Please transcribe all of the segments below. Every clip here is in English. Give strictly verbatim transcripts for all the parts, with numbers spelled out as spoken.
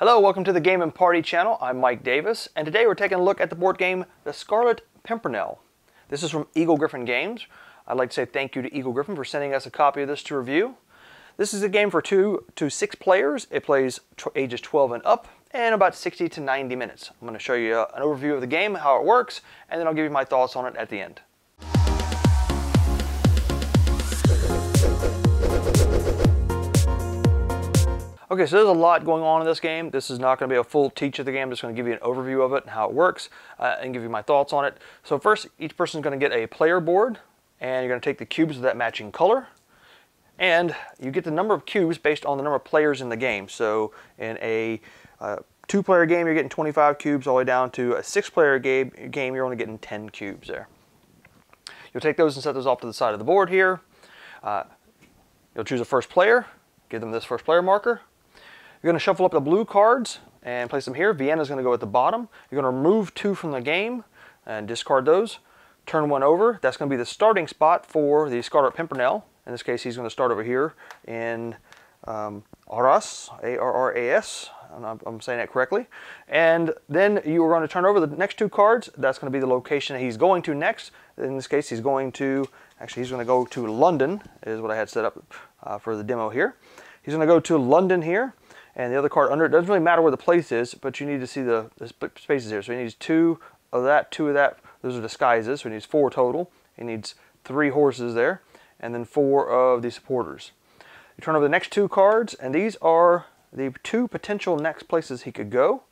Hello, welcome to the Game and Party channel. I'm Mike Davis, and today we're taking a look at the board game The Scarlet Pimpernel. This is from Eagle-Gryphon Games. I'd like to say thank you to Eagle-Gryphon for sending us a copy of this to review. This is a game for two to six players. It plays ages twelve and up, and about sixty to ninety minutes. I'm going to show you uh, an overview of the game, how it works, and then I'll give you my thoughts on it at the end. Okay, so there's a lot going on in this game. This is not going to be a full teach of the game. I'm just going to give you an overview of it and how it works uh, and give you my thoughts on it. So first, each person is going to get a player board, and you're going to take the cubes of that matching color. And you get the number of cubes based on the number of players in the game. So in a uh, two-player game, you're getting twenty-five cubes, all the way down to a six-player game, game, you're only getting ten cubes there. You'll take those and set those off to the side of the board here. Uh, you'll choose a first player, give them this first player marker. You're going to shuffle up the blue cards and place them here. Vienna's going to go at the bottom. You're going to remove two from the game and discard those. Turn one over. That's going to be the starting spot for the Scarlet Pimpernel. In this case, he's going to start over here in um, Arras, A R R A S. I'm, I'm saying that correctly. And then you are going to turn over the next two cards. That's going to be the location that he's going to next. In this case, he's going to, actually, he's going to go to London, is what I had set up uh, for the demo here. He's going to go to London here. And the other card under it, doesn't really matter where the place is, but you need to see the, the spaces here. So he needs two of that, two of that. Those are disguises, so he needs four total. He needs three horses there, and then four of the supporters. You turn over the next two cards, and these are the two potential next places he could go.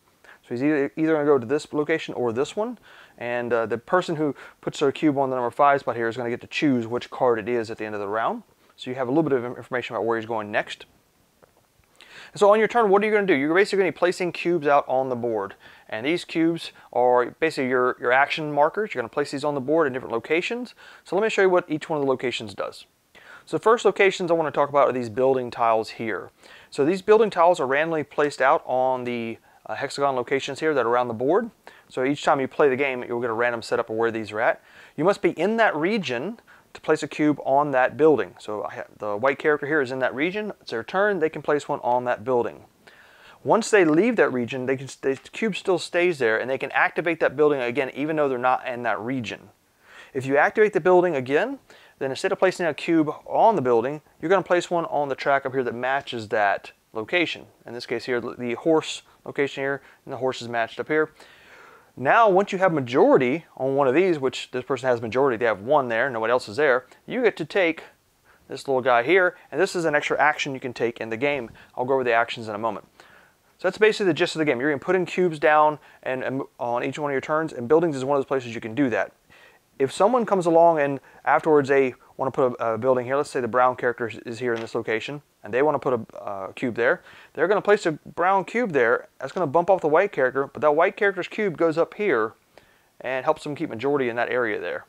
So he's either, either going to go to this location or this one. And uh, the person who puts their cube on the number five spot here is going to get to choose which card it is at the end of the round. So you have a little bit of information about where he's going next. So on your turn, what are you going to do? You're basically going to be placing cubes out on the board. And these cubes are basically your, your action markers. You're going to place these on the board in different locations. So let me show you what each one of the locations does. So the first locations I want to talk about are these building tiles here. So these building tiles are randomly placed out on the uh, hexagon locations here that are around the board. So each time you play the game, you'll get a random setup of where these are at. You must be in that region to place a cube on that building. So I have, the white character here is in that region. It's their turn. They can place one on that building. Once they leave that region, they can, they, the cube still stays there, and they can activate that building again, even though they're not in that region. If you activate the building again, then instead of placing a cube on the building, you're going to place one on the track up here that matches that location. In this case here, the horse location here, and the horse is matched up here. Now, once you have majority on one of these, which this person has majority, they have one there, nobody else is there, you get to take this little guy here, and this is an extra action you can take in the game. I'll go over the actions in a moment. So that's basically the gist of the game. You're going to put in cubes down and, and on each one of your turns, and buildings is one of those places you can do that. If someone comes along and afterwards they want to put a, a building here, let's say the brown character is here in this location, and they want to put a uh, cube there, they're going to place a brown cube there. That's going to bump off the white character, but that white character's cube goes up here and helps them keep majority in that area there.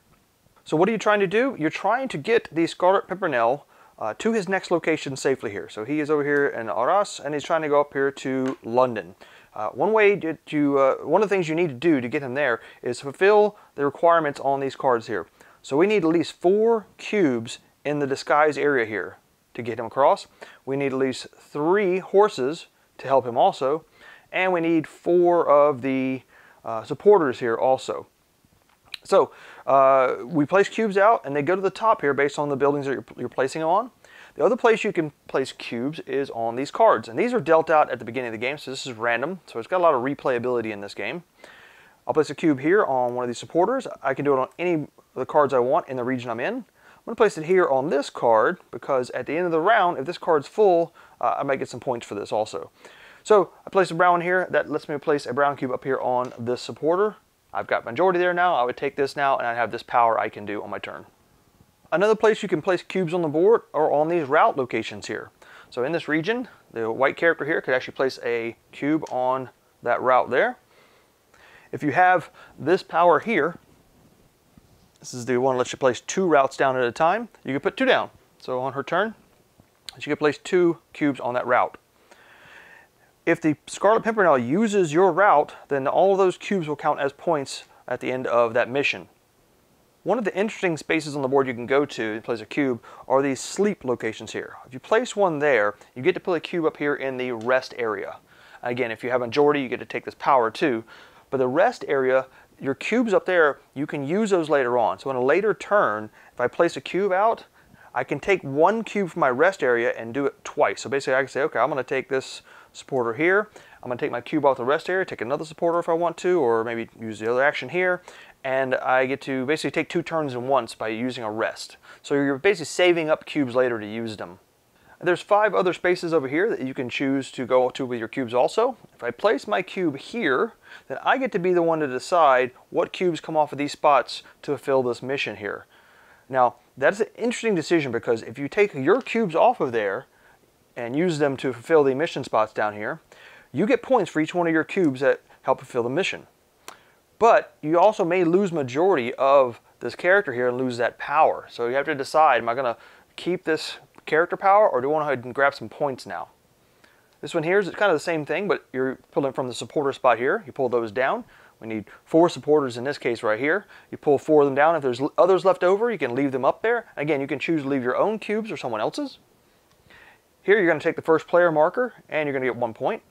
So what are you trying to do? You're trying to get the Scarlet Pimpernel uh, to his next location safely here. So he is over here in Arras, and he's trying to go up here to London. Uh, one way that you, uh, one of the things you need to do to get him there is fulfill the requirements on these cards here. So we need at least four cubes in the disguise area here to get him across. We need at least three horses to help him also, and we need four of the uh, supporters here also. So uh, we place cubes out, and they go to the top here based on the buildings that you're, you're placing them on. The other place you can place cubes is on these cards, and these are dealt out at the beginning of the game, so this is random, so it's got a lot of replayability in this game. I'll place a cube here on one of these supporters. I can do it on any of the cards I want in the region I'm in. I'm going to place it here on this card because at the end of the round, if this card's full, uh, I might get some points for this also. So I place a brown here. That lets me place a brown cube up here on this supporter. I've got majority there now. I would take this now, and I have this power I can do on my turn. Another place you can place cubes on the board are on these route locations here. So in this region, the white character here could actually place a cube on that route there. If you have this power here, this is the one that lets you place two routes down at a time. You can put two down. So on her turn, she can place two cubes on that route. If the Scarlet Pimpernel uses your route, then all of those cubes will count as points at the end of that mission. One of the interesting spaces on the board you can go to and place a cube are these sleep locations here. If you place one there, you get to put a cube up here in the rest area. Again, if you have a majority, you get to take this power too. But the rest area, your cubes up there, you can use those later on. So in a later turn, if I place a cube out, I can take one cube from my rest area and do it twice. So basically I can say, okay, I'm gonna take this supporter here, I'm gonna take my cube off the rest area, take another supporter if I want to, or maybe use the other action here, and I get to basically take two turns in once by using a rest. So you're basically saving up cubes later to use them. There's five other spaces over here that you can choose to go to with your cubes also. If I place my cube here, then I get to be the one to decide what cubes come off of these spots to fulfill this mission here. Now, that's an interesting decision, because if you take your cubes off of there and use them to fulfill the mission spots down here, you get points for each one of your cubes that help fulfill the mission. But you also may lose majority of this character here and lose that power. So you have to decide, am I going to keep this character power, or do you want to go ahead and grab some points now? This one here is kind of the same thing, but you're pulling from the supporter spot here. You pull those down. We need four supporters in this case right here. You pull four of them down. If there's others left over, you can leave them up there. Again, you can choose to leave your own cubes or someone else's. Here you're going to take the first player marker, and you're going to get one point.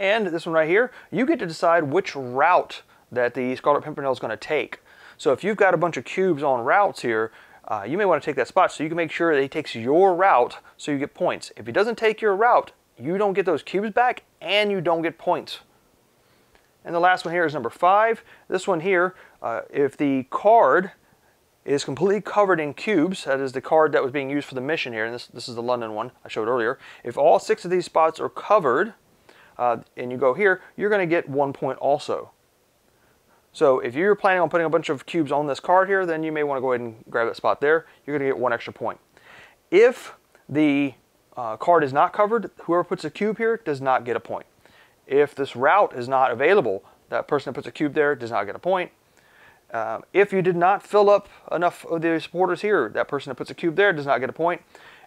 And this one right here, you get to decide which route that the Scarlet Pimpernel is going to take. So if you've got a bunch of cubes on routes here, Uh, you may want to take that spot so you can make sure that he takes your route so you get points. If he doesn't take your route, you don't get those cubes back and you don't get points. And the last one here is number five. This one here, uh, if the card is completely covered in cubes, that is the card that was being used for the mission here, and this, this is the London one I showed earlier. If all six of these spots are covered uh, and you go here, you're going to get one point also. So if you're planning on putting a bunch of cubes on this card here, then you may want to go ahead and grab that spot there. You're going to get one extra point. If the uh, card is not covered, whoever puts a cube here does not get a point. If this route is not available, that person that puts a cube there does not get a point. Um, if you did not fill up enough of the supporters here, that person that puts a cube there does not get a point.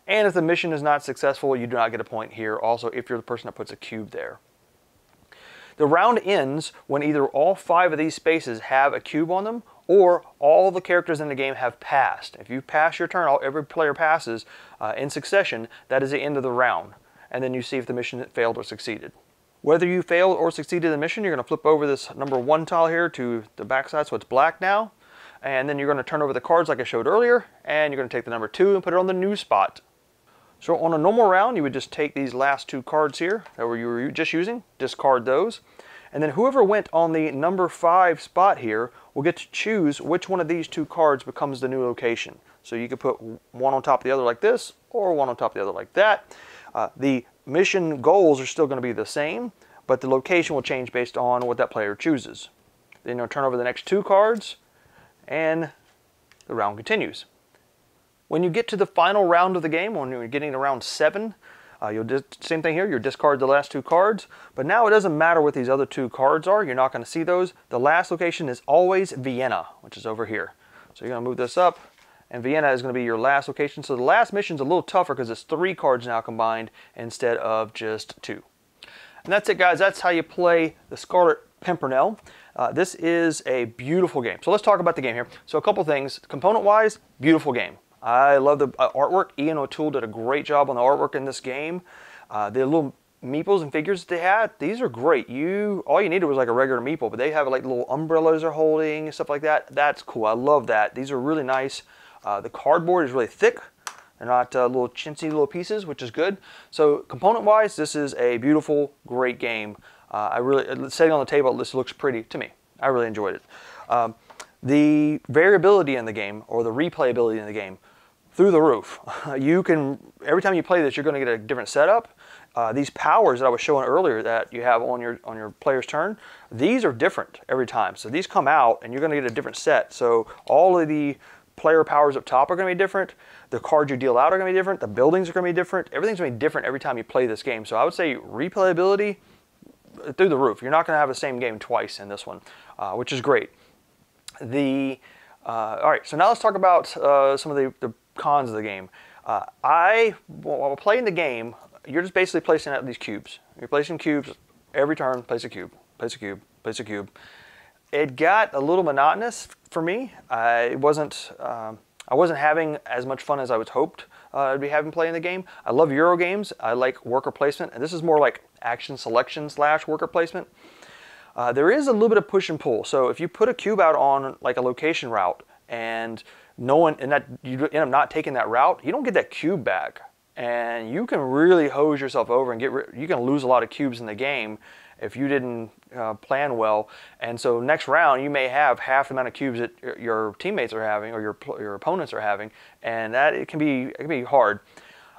And if the mission is not successful, you do not get a point here also if you're the person that puts a cube there. The round ends when either all five of these spaces have a cube on them, or all the characters in the game have passed. If you pass your turn, all, every player passes uh, in succession, that is the end of the round. And then you see if the mission failed or succeeded. Whether you failed or succeeded in the mission, you're going to flip over this number one tile here to the backside, so it's black now. And then you're going to turn over the cards like I showed earlier, and you're going to take the number two and put it on the new spot. So on a normal round, you would just take these last two cards here that you were just using, discard those, and then whoever went on the number five spot here will get to choose which one of these two cards becomes the new location. So you could put one on top of the other like this, or one on top of the other like that. Uh, the mission goals are still going to be the same, but the location will change based on what that player chooses. Then you'll turn over the next two cards, and the round continues. When you get to the final round of the game, when you're getting to round seven, uh, you'll do the same thing here. You'll discard the last two cards, but now it doesn't matter what these other two cards are. You're not going to see those. The last location is always Vienna, which is over here. So you're going to move this up, and Vienna is going to be your last location. So the last mission's a little tougher because it's three cards now combined instead of just two. And that's it, guys. That's how you play the Scarlet Pimpernel. Uh, this is a beautiful game. So let's talk about the game here. So a couple things. Component-wise, beautiful game. I love the artwork. Ian O'Toole did a great job on the artwork in this game. Uh, the little meeples and figures that they had, these are great. You, all you needed was like a regular meeple, but they have like little umbrellas they're holding and stuff like that. That's cool. I love that. These are really nice. Uh, the cardboard is really thick. They're not uh, little chintzy little pieces, which is good. So component-wise, this is a beautiful, great game. Uh, I really, sitting on the table, this looks pretty to me. I really enjoyed it. Um, the variability in the game, or the replayability in the game, through the roof. You can, every time you play this, you're going to get a different setup. Uh, these powers that I was showing earlier that you have on your on your player's turn, these are different every time. So these come out, and you're going to get a different set. So all of the player powers up top are going to be different. The cards you deal out are going to be different. The buildings are going to be different. Everything's going to be different every time you play this game. So I would say replayability through the roof. You're not going to have the same game twice in this one, uh, which is great. The uh, all right. So now let's talk about uh, some of the, the cons of the game. Uh, I, while playing the game, you're just basically placing out these cubes. You're placing cubes every turn, place a cube, place a cube, place a cube. It got a little monotonous for me. I, it wasn't, um, I wasn't having as much fun as I was hoped uh, I'd be having playing the game. I love Euro games. I like worker placement, and this is more like action selection slash worker placement. Uh, there is a little bit of push and pull. So if you put a cube out on like a location route and no one, and that you end up not taking that route, you don't get that cube back, and you can really hose yourself over and get you can lose a lot of cubes in the game if you didn't uh, plan well. And so next round you may have half the amount of cubes that your teammates are having or your your opponents are having, and that it can be it can be hard.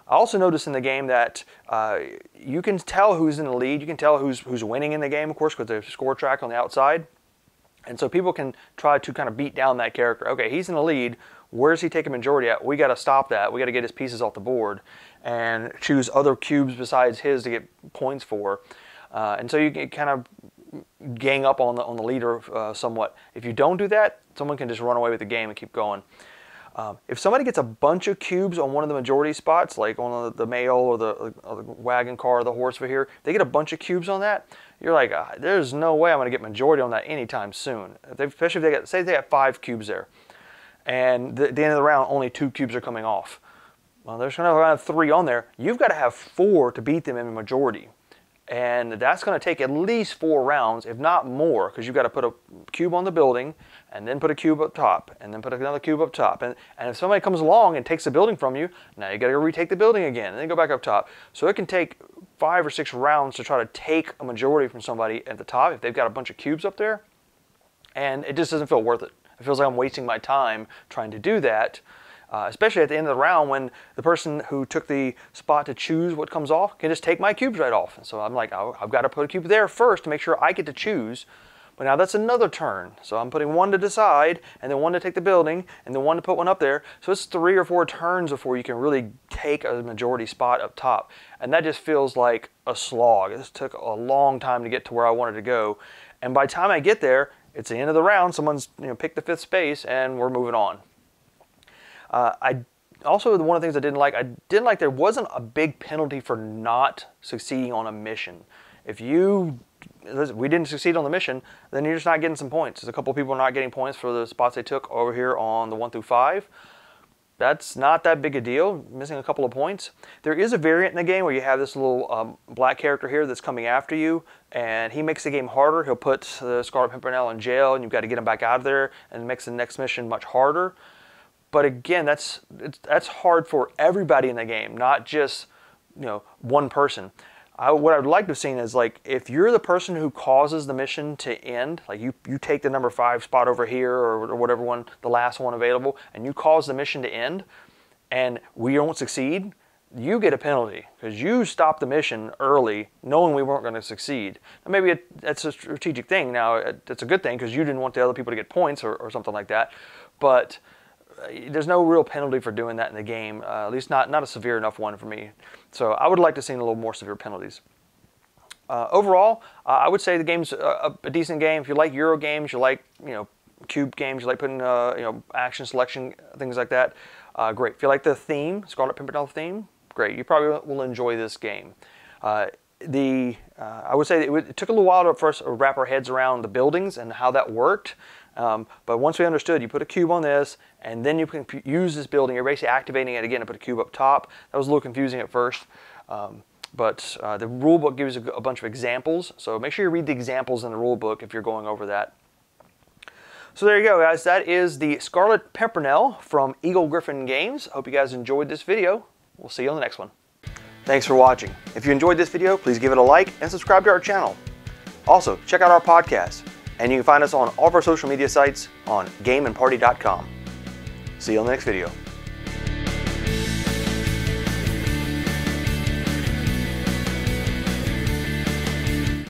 I also noticed in the game that uh, you can tell who's in the lead. You can tell who's who's winning in the game, of course, because there's a score track on the outside. And so people can try to kind of beat down that character. Okay, he's in the lead. Where does he take a majority at? We got to stop that. We got to get his pieces off the board and choose other cubes besides his to get points for. Uh, and so you can kind of gang up on the, on the leader uh, somewhat. If you don't do that, someone can just run away with the game and keep going. Um, if somebody gets a bunch of cubes on one of the majority spots, like on the, the mail or the, or the wagon car or the horse over here, they get a bunch of cubes on that, you're like, ah, there's no way I'm going to get majority on that anytime soon. If they, especially if they got, say they got five cubes there, and th at the end of the round, only two cubes are coming off. Well, there's going to have three on there. You've got to have four to beat them in the majority. And that's going to take at least four rounds, if not more, because you've got to put a cube on the building and then put a cube up top and then put another cube up top. And, and if somebody comes along and takes the building from you, now you've got to retake the building again and then go back up top. So it can take five or six rounds to try to take a majority from somebody at the top if they've got a bunch of cubes up there. And it just doesn't feel worth it. It feels like I'm wasting my time trying to do that. Uh, especially at the end of the round when the person who took the spot to choose what comes off can just take my cubes right off. And so I'm like, oh, I've got to put a cube there first to make sure I get to choose. But now that's another turn. So I'm putting one to decide, and then one to take the building, and then one to put one up there. So it's three or four turns before you can really take a majority spot up top. And that just feels like a slog. It took a long time to get to where I wanted to go. And by the time I get there, it's the end of the round. Someone's you know, picked the fifth space, and we're moving on. Uh, I also, one of the things I didn't like, I didn't like there wasn't a big penalty for not succeeding on a mission. If you, we didn't succeed on the mission, then you're just not getting some points. There's a couple of people not getting points for the spots they took over here on the one through five. That's not that big a deal, missing a couple of points. There is a variant in the game where you have this little um, black character here that's coming after you, and he makes the game harder. He'll put the Scarlet Pimpernel in jail, and you've got to get him back out of there, and it makes the next mission much harder. But again, that's it's, that's hard for everybody in the game, not just you know one person. I, what I'd like to have seen is like if you're the person who causes the mission to end, like you you take the number five spot over here or, or whatever one the last one available, and you cause the mission to end, and we don't succeed, you get a penalty because you stopped the mission early, knowing we weren't going to succeed. Now maybe it, that's a strategic thing. Now it, it's a good thing because you didn't want the other people to get points or, or something like that, but there's no real penalty for doing that in the game, uh, at least not, not a severe enough one for me. So I would like to see a little more severe penalties. Uh, overall, uh, I would say the game's a, a decent game. If you like Euro games, you like you know cube games, you like putting uh, you know action selection, things like that, uh, great. If you like the theme, Scarlet Pimpernel theme, great. You probably will enjoy this game. Uh, the uh, I would say it, would, it took a little while to first wrap our heads around the buildings and how that worked. Um, but once we understood, you put a cube on this, and then you can use this building. You're basically activating it again to put a cube up top. That was a little confusing at first, um, but uh, the rule book gives a, a bunch of examples. So make sure you read the examples in the rule book if you're going over that. So there you go, guys. That is the Scarlet Pimpernel from Eagle-Gryphon Games. Hope you guys enjoyed this video. We'll see you on the next one. Thanks for watching. If you enjoyed this video, please give it a like and subscribe to our channel. Also, check out our podcast. And you can find us on all of our social media sites on Game and Party dot com. See you on the next video.